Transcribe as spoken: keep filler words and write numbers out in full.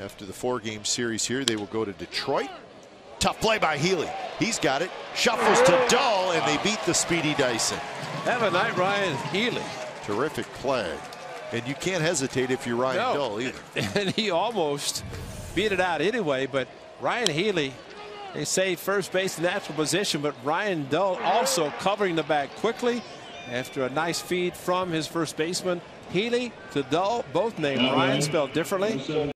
After the four-game series here, they will go to Detroit. Tough play by Healy. He's got it. Shuffles to Dull, and they beat the speedy Dyson. Have a night, Ryan Healy. Terrific play. And you can't hesitate if you're Ryan no. Dull either. And he almost beat it out anyway, but Ryan Healy, they say first base natural position, but Ryan Dull also covering the bag quickly after a nice feed from his first baseman. Healy to Dull, both named Ryan, spelled differently.